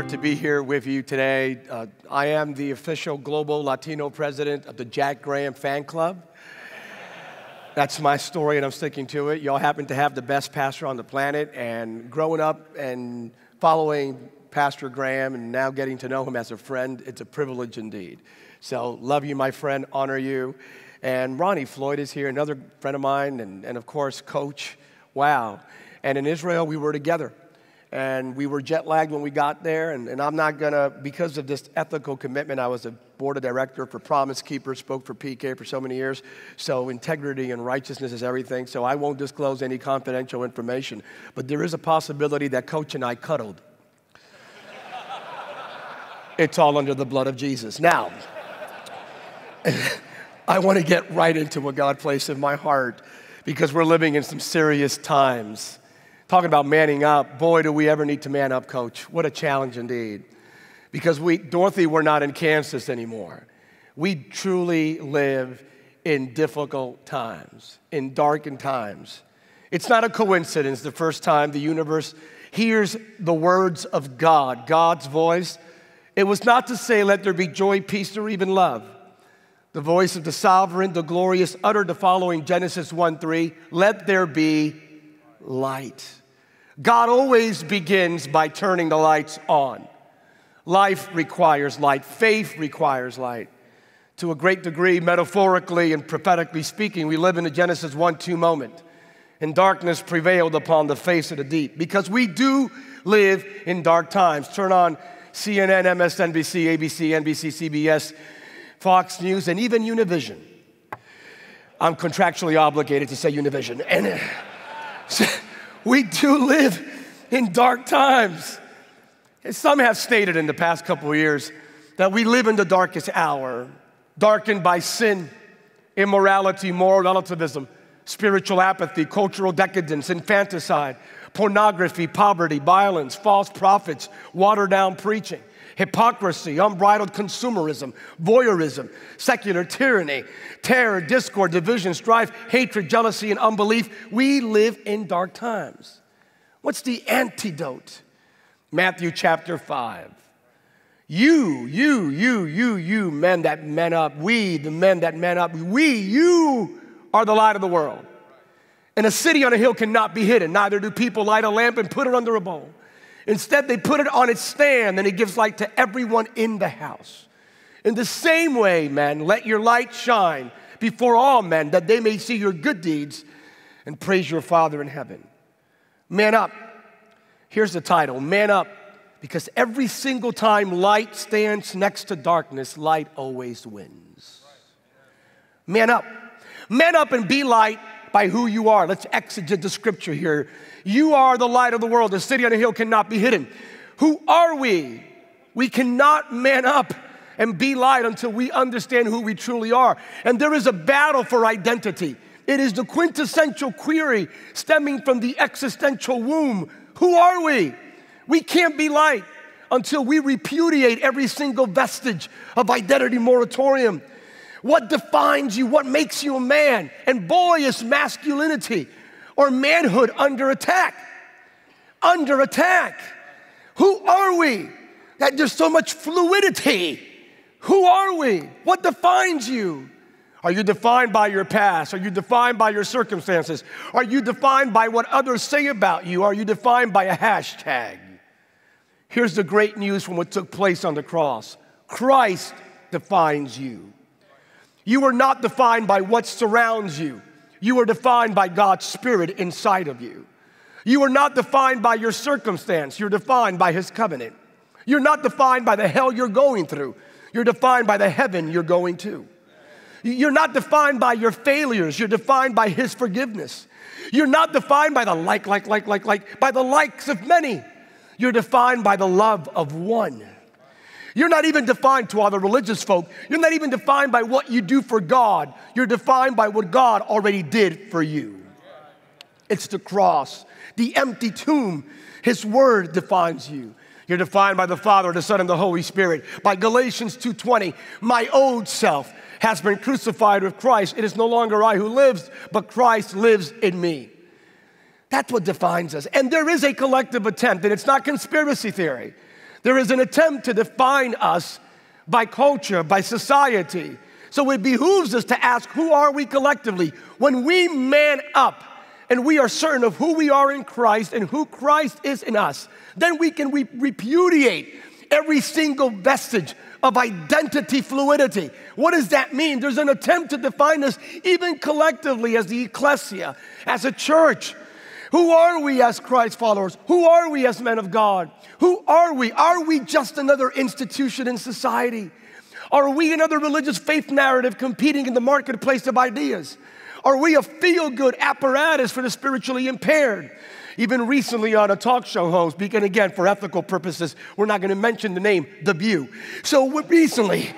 honor to be here with you today. I am the official global Latino president of the Jack Graham fan club. That's my story, and I'm sticking to it. Y'all happen to have the best pastor on the planet, and growing up and following Pastor Graham and now getting to know him as a friend, it's a privilege indeed. So love you, my friend, honor you. And Ronnie Floyd is here, another friend of mine, and of course, Coach. Wow. And in Israel, we were together. And we were jet-lagged when we got there, and I'm not going to, because of this ethical commitment, I was a board of director for Promise Keepers, spoke for PK for so many years, so integrity and righteousness is everything, so I won't disclose any confidential information. But there is a possibility that Coach and I cuddled. It's all under the blood of Jesus. Now, I want to get right into what God placed in my heart, because we're living in some serious times. Talking about manning up, boy, do we ever need to man up, Coach. What a challenge indeed. Because Dorothy, we're not in Kansas anymore. We truly live in difficult times, in darkened times. It's not a coincidence the first time the universe hears the words of God, God's voice. It was not to say, let there be joy, peace, or even love. The voice of the sovereign, the glorious, uttered the following Genesis 1:3, let there be light. God always begins by turning the lights on. Life requires light. Faith requires light. To a great degree, metaphorically and prophetically speaking, we live in a Genesis 1-2 moment. And darkness prevailed upon the face of the deep. Because we do live in dark times. Turn on CNN, MSNBC, ABC, NBC, CBS, Fox News, and even Univision. I'm contractually obligated to say Univision. And we do live in dark times. And some have stated in the past couple of years that we live in the darkest hour, darkened by sin, immorality, moral relativism, spiritual apathy, cultural decadence, infanticide, pornography, poverty, violence, false prophets, watered-down preaching, hypocrisy, unbridled consumerism, voyeurism, secular tyranny, terror, discord, division, strife, hatred, jealousy, and unbelief. We live in dark times. What's the antidote? Matthew chapter 5. You men that men up, we, the men that men up, we, you are the light of the world. And a city on a hill cannot be hidden, neither do people light a lamp and put it under a bowl. Instead, they put it on its stand, and it gives light to everyone in the house. In the same way, men, let your light shine before all men, that they may see your good deeds and praise your Father in heaven. Man up. Here's the title, Man Up, because every single time light stands next to darkness, light always wins. Man up. Man up and be light by who you are. Let's exegete the scripture here. You are the light of the world. The city on a hill cannot be hidden. Who are we? We cannot man up and be light until we understand who we truly are. And there is a battle for identity. It is the quintessential query stemming from the existential womb. Who are we? We can't be light until we repudiate every single vestige of identity moratorium. What defines you? What makes you a man? And boy, is masculinity or manhood under attack. Under attack. Who are we? That there's so much fluidity. Who are we? What defines you? Are you defined by your past? Are you defined by your circumstances? Are you defined by what others say about you? Are you defined by a hashtag? Here's the great news from what took place on the cross. Christ defines you. You are not defined by what surrounds you. You are defined by God's Spirit inside of you. You are not defined by your circumstance. You're defined by His covenant. You're not defined by the hell you're going through. You're defined by the heaven you're going to. You're not defined by your failures. You're defined by His forgiveness. You're not defined by the by the likes of many. You're defined by the love of one. You're not even defined to all the religious folk. You're not even defined by what you do for God. You're defined by what God already did for you. It's the cross, the empty tomb. His word defines you. You're defined by the Father, the Son, and the Holy Spirit. By Galatians 2:20, my old self has been crucified with Christ. It is no longer I who lives, but Christ lives in me. That's what defines us. And there is a collective attempt, and it's not conspiracy theory. There is an attempt to define us by culture, by society. So it behooves us to ask, who are we collectively? When we man up and we are certain of who we are in Christ and who Christ is in us, then we can repudiate every single vestige of identity fluidity. What does that mean? There's an attempt to define us even collectively as the ecclesia, as a church. Who are we as Christ followers? Who are we as men of God? Who are we? Are we just another institution in society? Are we another religious faith narrative competing in the marketplace of ideas? Are we a feel-good apparatus for the spiritually impaired? Even recently on a talk show host, and again, for ethical purposes, we're not going to mention the name, The View. So recently,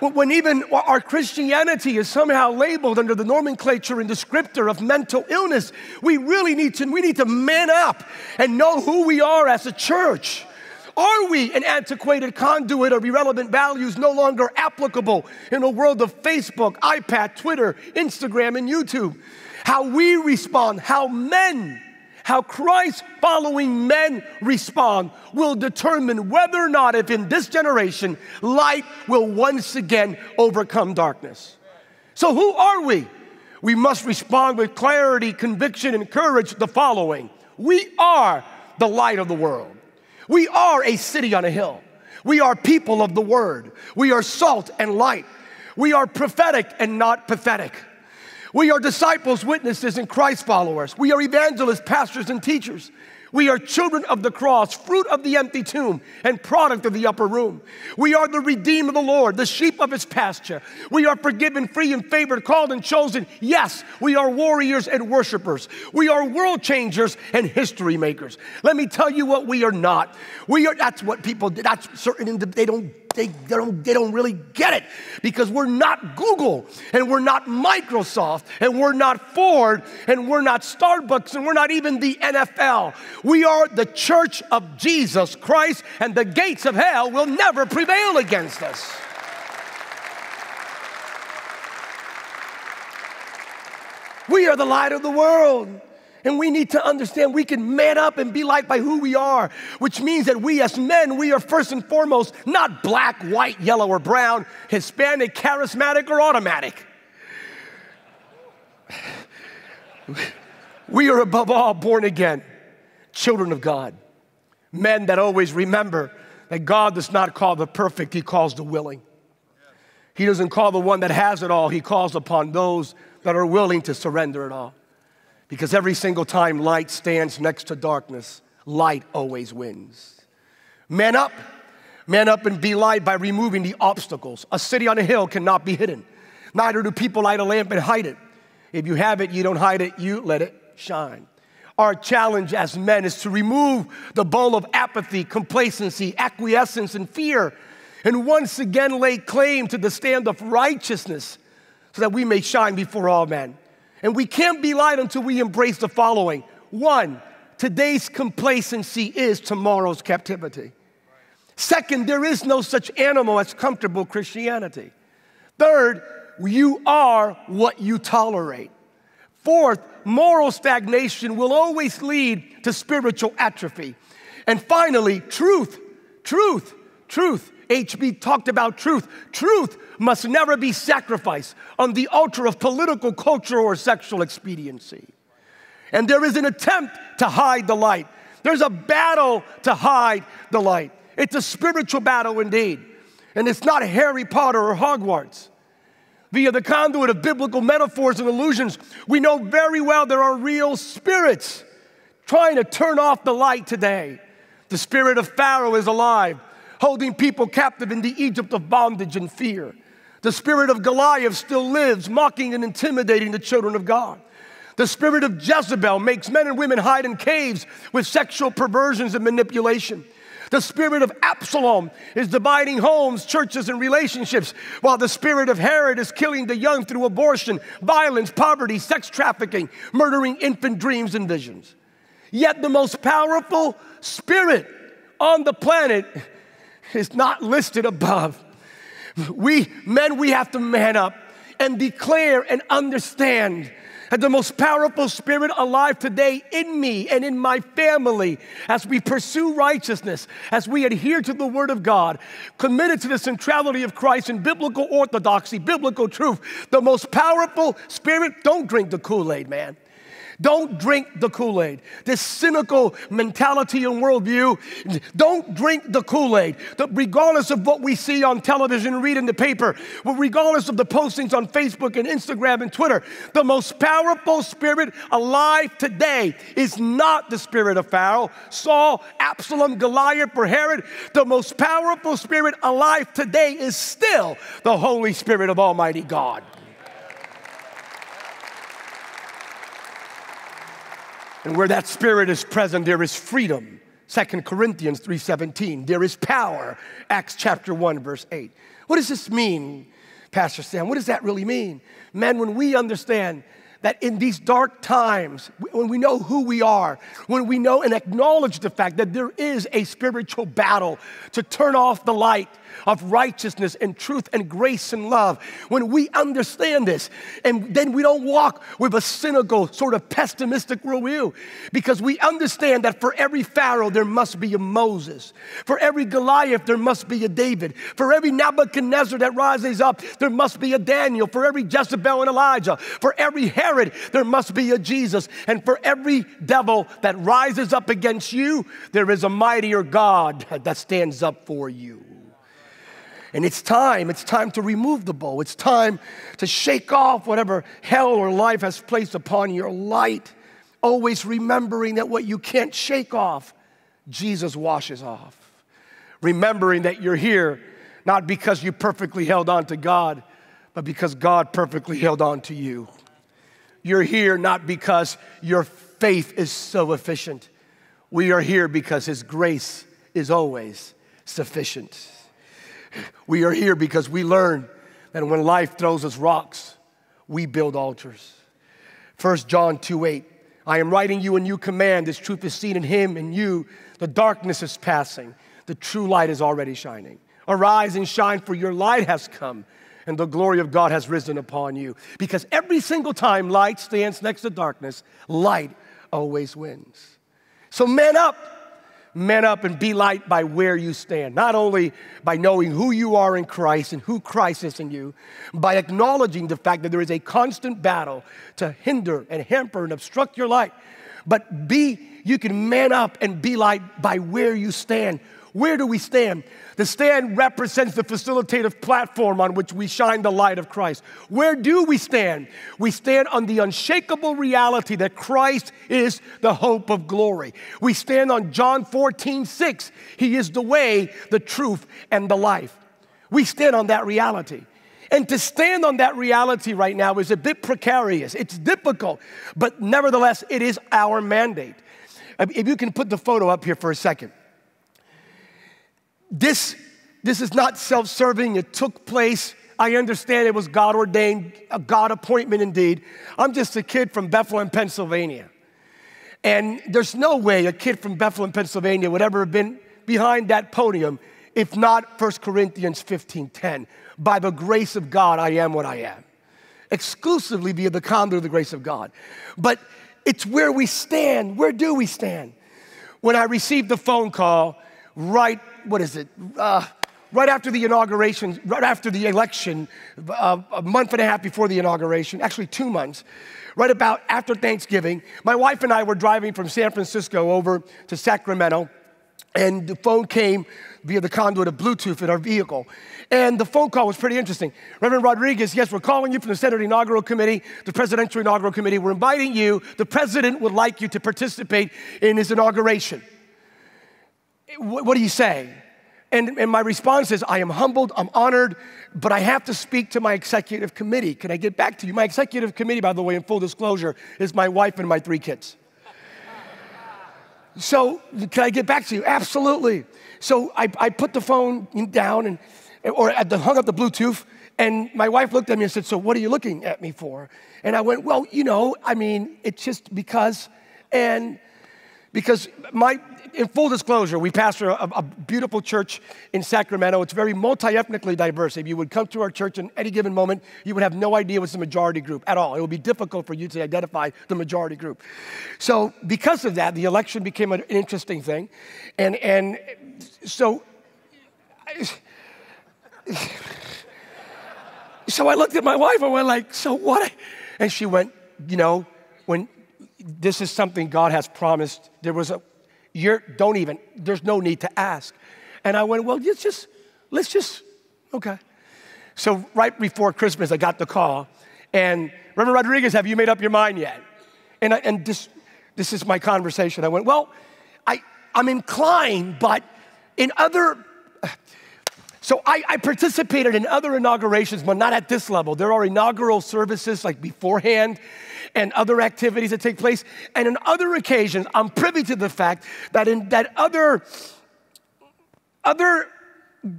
when even our Christianity is somehow labeled under the nomenclature and descriptor of mental illness, we really need to, man up and know who we are as a church. Are we an antiquated conduit of irrelevant values no longer applicable in a world of Facebook, iPad, Twitter, Instagram, and YouTube? How we respond, how men, how Christ-following men respond will determine whether or not, if in this generation, light will once again overcome darkness. So who are we? We must respond with clarity, conviction, and courage the following. We are the light of the world. We are a city on a hill. We are people of the word. We are salt and light. We are prophetic and not pathetic. We are disciples, witnesses, and Christ followers. We are evangelists, pastors, and teachers. We are children of the cross, fruit of the empty tomb, and product of the upper room. We are the redeemed of the Lord, the sheep of his pasture. We are forgiven, free, and favored, called and chosen. Yes, we are warriors and worshipers. We are world changers and history makers. Let me tell you what we are not. We are, that's what people, that's certain, they don't really get it, because we're not Google, and we're not Microsoft, and we're not Ford, and we're not Starbucks, and we're not even the NFL. We are the church of Jesus Christ, and the gates of hell will never prevail against us. We are the light of the world. And we need to understand we can man up and be light by who we are, which means that we as men, we are first and foremost not black, white, yellow, or brown, Hispanic, charismatic, or automatic. We are above all born again, children of God, men that always remember that God does not call the perfect, he calls the willing. He doesn't call the one that has it all, he calls upon those that are willing to surrender it all. Because every single time light stands next to darkness, light always wins. Man up and be light by removing the obstacles. A city on a hill cannot be hidden. Neither do people light a lamp and hide it. If you have it, you don't hide it, you let it shine. Our challenge as men is to remove the bowl of apathy, complacency, acquiescence, and fear, and once again lay claim to the stand of righteousness so that we may shine before all men. And we can't be light until we embrace the following. One, today's complacency is tomorrow's captivity. Second, there is no such animal as comfortable Christianity. Third, you are what you tolerate. Fourth, moral stagnation will always lead to spiritual atrophy. And finally, truth. HB talked about truth. Truth must never be sacrificed on the altar of political, culture, or sexual expediency. And there is an attempt to hide the light. There's a battle to hide the light. It's a spiritual battle indeed. And it's not Harry Potter or Hogwarts. Via the conduit of biblical metaphors and allusions, we know very well there are real spirits trying to turn off the light today. The spirit of Pharaoh is alive, holding people captive in the Egypt of bondage and fear. The spirit of Goliath still lives, mocking and intimidating the children of God. The spirit of Jezebel makes men and women hide in caves with sexual perversions and manipulation. The spirit of Absalom is dividing homes, churches, and relationships, while the spirit of Herod is killing the young through abortion, violence, poverty, sex trafficking, murdering infant dreams and visions. Yet the most powerful spirit on the planet is not listed above. We men, we have to man up and declare and understand And the most powerful spirit alive today in me and in my family, as we pursue righteousness, as we adhere to the Word of God, committed to the centrality of Christ and biblical orthodoxy, biblical truth, the most powerful spirit, don't drink the Kool-Aid, man. Don't drink the Kool-Aid. This cynical mentality and worldview, don't drink the Kool-Aid. Regardless of what we see on television, read in the paper, regardless of the postings on Facebook and Instagram and Twitter, the most powerful spirit alive today is not the spirit of Pharaoh, Saul, Absalom, Goliath, or Herod. The most powerful spirit alive today is still the Holy Spirit of Almighty God. And where that spirit is present, there is freedom. 2 Corinthians 3:17. There is power. Acts chapter 1, verse 8. What does this mean, Pastor Sam? What does that really mean? Man, when we understand that in these dark times, when we know who we are, when we know and acknowledge the fact that there is a spiritual battle to turn off the light of righteousness and truth and grace and love, when we understand this, and then we don't walk with a cynical, sort of pessimistic worldview, because we understand that for every Pharaoh, there must be a Moses. For every Goliath, there must be a David. For every Nebuchadnezzar that rises up, there must be a Daniel. For every Jezebel and Elijah. For every Herod, there must be a Jesus. And for every devil that rises up against you, there is a mightier God that stands up for you. And it's time to remove the bow. It's time to shake off whatever hell or life has placed upon your light, always remembering that what you can't shake off, Jesus washes off. Remembering that you're here, not because you perfectly held on to God, but because God perfectly held on to you. You're here not because your faith is so efficient. We are here because His grace is always sufficient. We are here because we learn that when life throws us rocks, we build altars. 1 John 2:8, I am writing you a new command. This truth is seen in Him and you. The darkness is passing. The true light is already shining. Arise and shine, for your light has come, and the glory of God has risen upon you. Because every single time light stands next to darkness, light always wins. So man up and be light by where you stand. Not only by knowing who you are in Christ and who Christ is in you, by acknowledging the fact that there is a constant battle to hinder and hamper and obstruct your light, but you can man up and be light by where you stand. Where do we stand? The stand represents the facilitative platform on which we shine the light of Christ. Where do we stand? We stand on the unshakable reality that Christ is the hope of glory. We stand on John 14:6. He is the way, the truth, and the life. We stand on that reality. And to stand on that reality right now is a bit precarious. It's difficult, but nevertheless, it is our mandate. If you can put the photo up here for a second. This is not self-serving. It took place. I understand it was God-ordained, a God appointment indeed. I'm just a kid from Bethlehem, Pennsylvania. And there's no way a kid from Bethlehem, Pennsylvania would ever have been behind that podium if not 1 Corinthians 15:10. By the grace of God, I am what I am. Exclusively via the conduit of the grace of God. But it's where we stand. Where do we stand? When I received the phone call, right after the inauguration, right after the election, a month and a half before the inauguration, actually 2 months, right about after Thanksgiving, my wife and I were driving from San Francisco over to Sacramento, and the phone came via the conduit of Bluetooth in our vehicle. And the phone call was pretty interesting. Reverend Rodriguez, yes, we're calling you from the Senate Inaugural Committee, the Presidential Inaugural Committee. We're inviting you. The president would like you to participate in his inauguration. What do you say? And my response is, I am humbled, I'm honored, but I have to speak to my executive committee. Can I get back to you? My executive committee, by the way, in full disclosure, is my wife and my 3 kids. So can I get back to you? Absolutely. So I put the phone down, hung up the Bluetooth, and my wife looked at me and said, so what are you looking at me for? And I went, well, you know, I mean, it's just because, and because in full disclosure, we pastor a beautiful church in Sacramento. It's very multi-ethnically diverse. If you would come to our church in any given moment, you would have no idea what's the majority group at all. It would be difficult for you to identify the majority group. So because of that, the election became an interesting thing. And so... So I looked at my wife and went like, so what? And she went, you know, when this is something God has promised, there's no need to ask. And I went, well, let's just, okay. So right before Christmas, I got the call. And Reverend Rodriguez, have you made up your mind yet? And this is my conversation. I went, well, I'm inclined, but in other... So I participated in other inaugurations, but not at this level. There are inaugural services like beforehand and other activities that take place. And on other occasions, I'm privy to the fact that other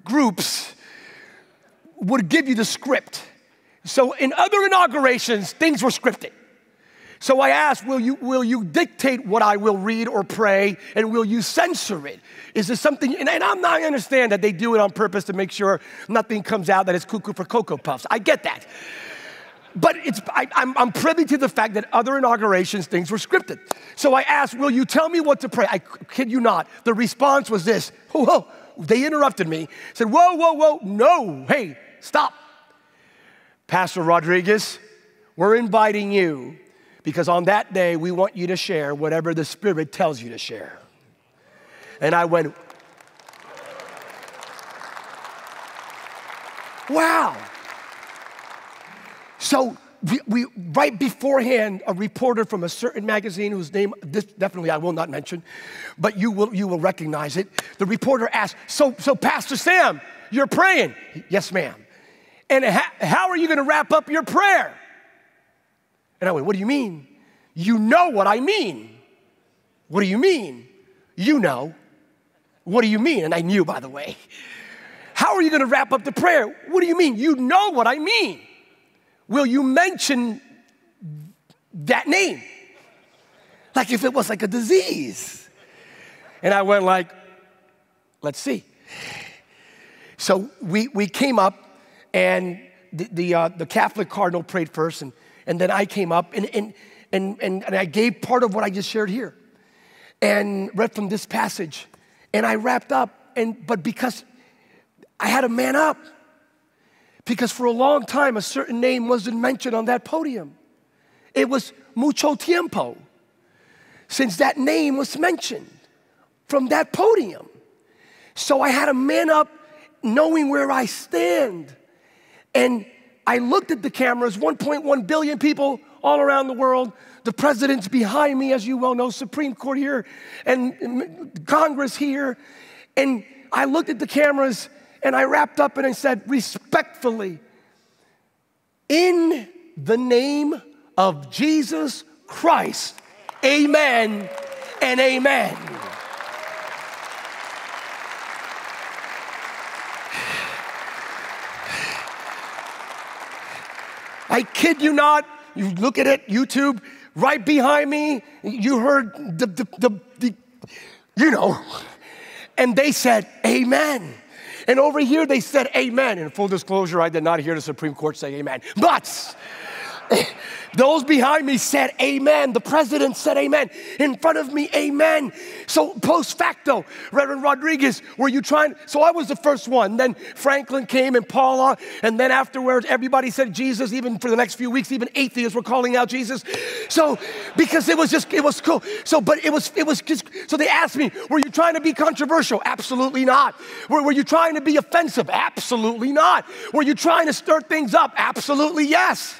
groups would give you the script. So in other inaugurations, things were scripted. So I asked, will you dictate what I will read or pray, and will you censor it? Is this something, I understand that they do it on purpose to make sure nothing comes out that is cuckoo for Cocoa Puffs. I get that. But I'm privy to the fact that other inaugurations, things were scripted. So I asked, will you tell me what to pray? I kid you not. The response was this, whoa, they interrupted me. Said, whoa, no, hey, stop. Pastor Rodriguez, we're inviting you. Because on that day, we want you to share whatever the Spirit tells you to share. And I went, wow. So we right beforehand, a reporter from a certain magazine whose name, this definitely I will not mention, but you will recognize it. The reporter asked, so Pastor Sam, you're praying? Yes, ma'am. And how are you gonna wrap up your prayer? And I went, what do you mean? You know what I mean. What do you mean? You know. What do you mean? And I knew, by the way. How are you going to wrap up the prayer? What do you mean? You know what I mean. Will you mention that name? Like if it was like a disease. And I went like, let's see. So we came up, and the Catholic cardinal prayed first, and then I came up, and I gave part of what I just shared here, and read from this passage, and I wrapped up, but because I had to man up, because for a long time, a certain name wasn't mentioned on that podium. It was mucho tiempo since that name was mentioned from that podium. So I had to man up, knowing where I stand, and I looked at the cameras, 1.1 billion people all around the world. The president's behind me, as you well know, Supreme Court here, and Congress here. And I looked at the cameras, and I wrapped up, and I said, respectfully, in the name of Jesus Christ, amen and amen. I kid you not, you look at it, YouTube, right behind me, you heard you know, and they said, amen. And over here, they said, amen. In full disclosure, I did not hear the Supreme Court say amen. But those behind me said, amen. The president said, amen. In front of me, amen. So post facto, Reverend Rodriguez, were you trying? So I was the first one. Then Franklin came and Paula. And then afterwards, everybody said Jesus. Even for the next few weeks, even atheists were calling out Jesus. So because it was cool. So, but it was just, so they asked me, were you trying to be controversial? Absolutely not. Were you trying to be offensive? Absolutely not. Were you trying to stir things up? Absolutely yes.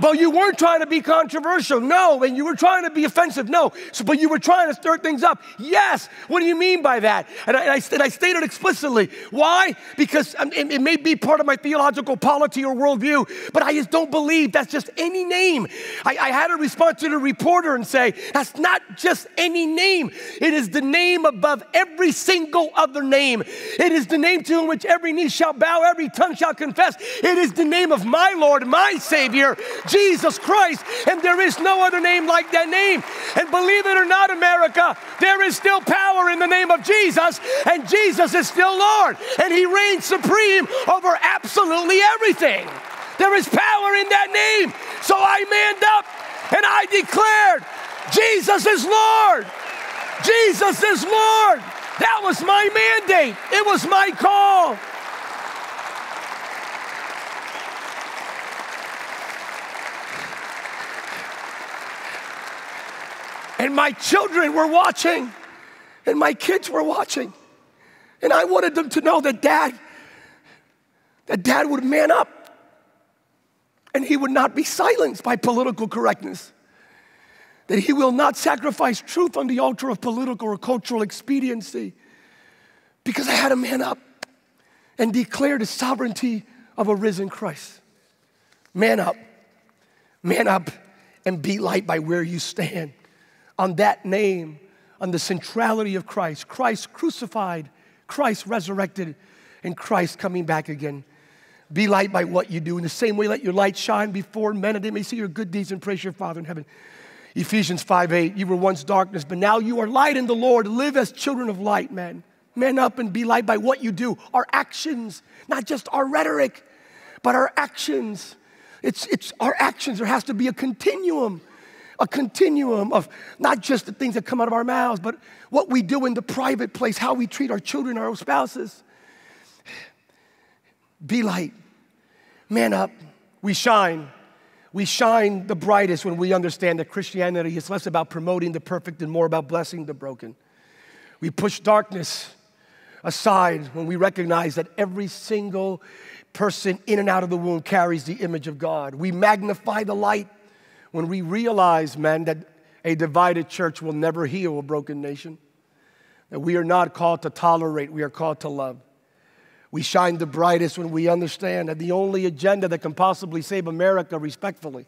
But you weren't trying to be controversial, no. And you were trying to be offensive, no. So, but you were trying to stir things up, yes. What do you mean by that? And I stated explicitly. Why? Because it may be part of my theological polity or worldview, but I just don't believe that's just any name. I had to respond to the reporter and say, that's not just any name. It is the name above every single other name. It is the name to which every knee shall bow, every tongue shall confess. It is the name of my Lord, my Savior, Jesus Christ, and there is no other name like that name. And believe it or not, America, America, there is still power in the name of Jesus, and Jesus is still Lord, and he reigns supreme over absolutely everything. There is power in that name. So I manned up and I declared, Jesus is Lord. Jesus is Lord. That was my mandate. It was my call. And my children were watching, and my kids were watching. And I wanted them to know that Dad would man up, and he would not be silenced by political correctness, that he will not sacrifice truth on the altar of political or cultural expediency, because I had to man up and declare the sovereignty of a risen Christ. Man up and be light by where you stand. On that name, on the centrality of Christ, Christ crucified, Christ resurrected, and Christ coming back again. Be light by what you do. In the same way, let your light shine before men that they may see your good deeds and praise your Father in heaven. Ephesians 5:8, you were once darkness, but now you are light in the Lord. Live as children of light, men. Man up and be light by what you do. Our actions, not just our rhetoric, but our actions. It's our actions. There has to be a continuum of not just the things that come out of our mouths, but what we do in the private place, how we treat our children, our spouses. Be light. Man up. We shine. We shine the brightest when we understand that Christianity is less about promoting the perfect and more about blessing the broken. We push darkness aside when we recognize that every single person in and out of the womb carries the image of God. We magnify the light when we realize, men, that a divided church will never heal a broken nation, that we are not called to tolerate, we are called to love. We shine the brightest when we understand that the only agenda that can possibly save America, respectfully,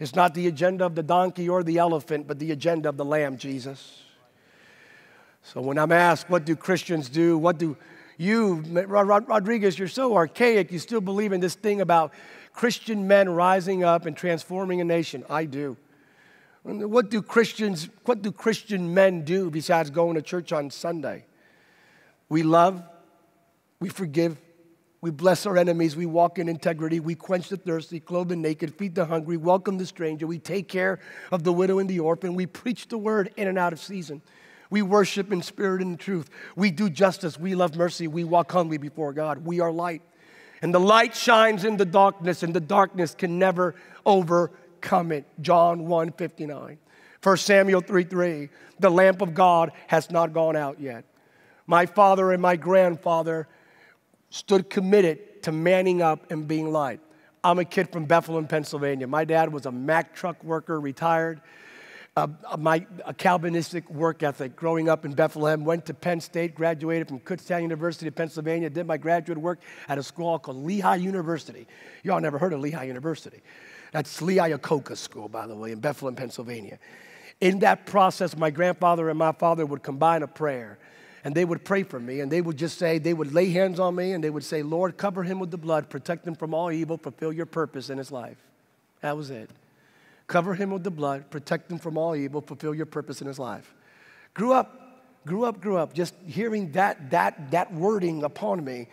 is not the agenda of the donkey or the elephant, but the agenda of the Lamb, Jesus. So when I'm asked, what do Christians do? What do you, Rodriguez, you're so archaic, you still believe in this thing about Christian men rising up and transforming a nation. I do. What do Christian men do besides going to church on Sunday? We love. We forgive, we bless our enemies, we walk in integrity, we quench the thirsty, clothe the naked, feed the hungry, welcome the stranger, we take care of the widow and the orphan, we preach the word in and out of season, we worship in spirit and in truth, we do justice, we love mercy, we walk humbly before God, we are light. And the light shines in the darkness, and the darkness can never overcome it. John 1:59, 1 Samuel 3:3, the lamp of God has not gone out yet. My father and my grandfather stood committed to manning up and being light. I'm a kid from Bethlehem, Pennsylvania. My dad was a Mack truck worker, retired. A Calvinistic work ethic growing up in Bethlehem. Went to Penn State, graduated from Kutztown University of Pennsylvania. Did my graduate work at a school called Lehigh University. Y'all never heard of Lehigh University. That's Lee Iacocca School, by the way, in Bethlehem, Pennsylvania. In that process, my grandfather and my father would combine a prayer. And they would pray for me, and they would just say, they would lay hands on me, and they would say, Lord, cover him with the blood, protect him from all evil, fulfill your purpose in his life. That was it. Cover him with the blood, protect him from all evil, fulfill your purpose in his life. Grew up, just hearing that wording upon me.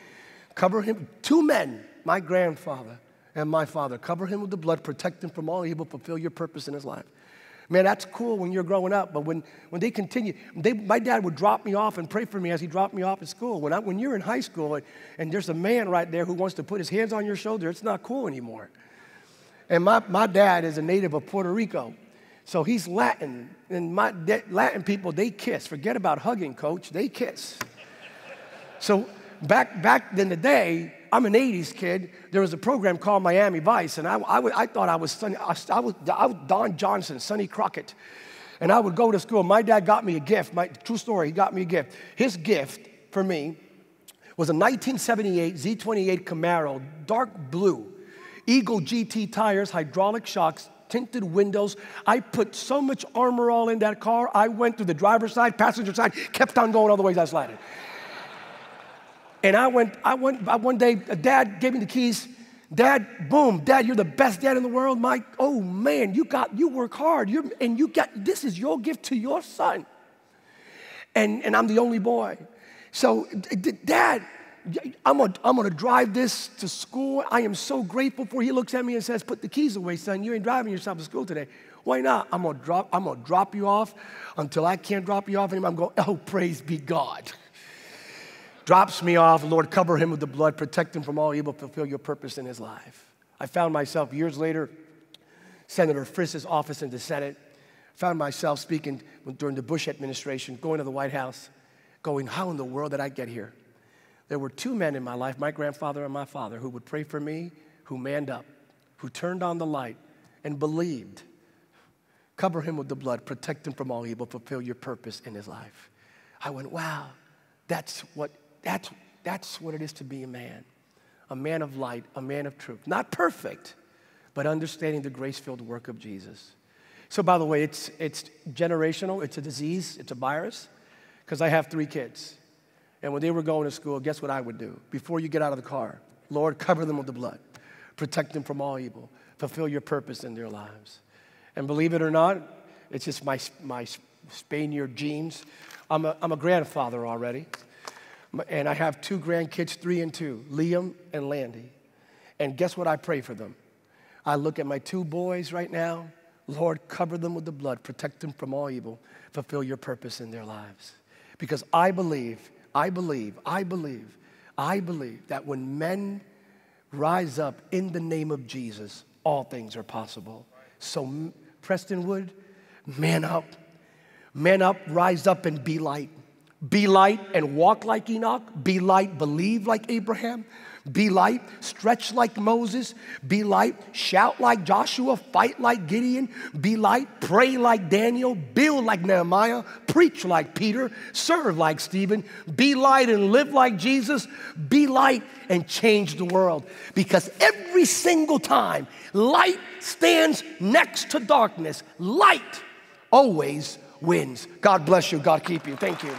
Cover him, two men, my grandfather and my father, cover him with the blood, protect him from all evil, fulfill your purpose in his life. Man, that's cool when you're growing up, but when they continue, my dad would drop me off and pray for me as he dropped me off at school. When you're in high school and there's a man right there who wants to put his hands on your shoulder, it's not cool anymore. And my dad is a native of Puerto Rico, so he's Latin. And my Latin people, they kiss. Forget about hugging, coach. They kiss. So back in the day, I'm an 80s kid. There was a program called Miami Vice, and I thought I was Don Johnson, Sonny Crockett. And I would go to school. My dad got me a gift. True story, he got me a gift. His gift for me was a 1978 Z28 Camaro, dark blue, Eagle GT tires, hydraulic shocks, tinted windows. I put so much armor all in that car, I went through the driver's side, passenger side, kept on going all the ways I slided. And one day, Dad gave me the keys. Dad, boom, Dad, you're the best dad in the world. Mike, oh man, you work hard. You got, this is your gift to your son. and I'm the only boy. So, Dad, I'm gonna drive this to school. I am so grateful for it. He looks at me and says, put the keys away, son. You ain't driving yourself to school today. Why not? I'm gonna drop you off until I can't drop you off anymore. I'm going, oh, praise be God. Drops me off. Lord, cover him with the blood. Protect him from all evil. Fulfill your purpose in his life. I found myself years later, Senator Friss's office in the Senate. Found myself speaking during the Bush administration, going to the White House, going, how in the world did I get here? There were two men in my life, my grandfather and my father, who would pray for me, who manned up, who turned on the light and believed. Cover him with the blood, protect him from all evil, fulfill your purpose in his life. I went, wow, that's what it is to be a man of light, a man of truth. Not perfect, but understanding the grace-filled work of Jesus. So by the way, it's generational, it's a disease, it's a virus, because I have 3 kids. And when they were going to school, guess what I would do? Before you get out of the car, Lord, cover them with the blood. Protect them from all evil. Fulfill your purpose in their lives. And believe it or not, it's just my Spaniard genes. I'm a grandfather already. And I have 2 grandkids, 3 and 2, Liam and Landy. And guess what? I pray for them. I look at my 2 boys right now. Lord, cover them with the blood. Protect them from all evil. Fulfill your purpose in their lives. Because I believe that when men rise up in the name of Jesus, all things are possible. So Prestonwood, man up, rise up and be light and walk like Enoch, be light, believe like Abraham, be light, stretch like Moses, be light, shout like Joshua, fight like Gideon, be light, pray like Daniel, build like Nehemiah, preach like Peter, serve like Stephen, be light and live like Jesus, be light and change the world. Because every single time light stands next to darkness, light always wins. God bless you. God keep you. Thank you.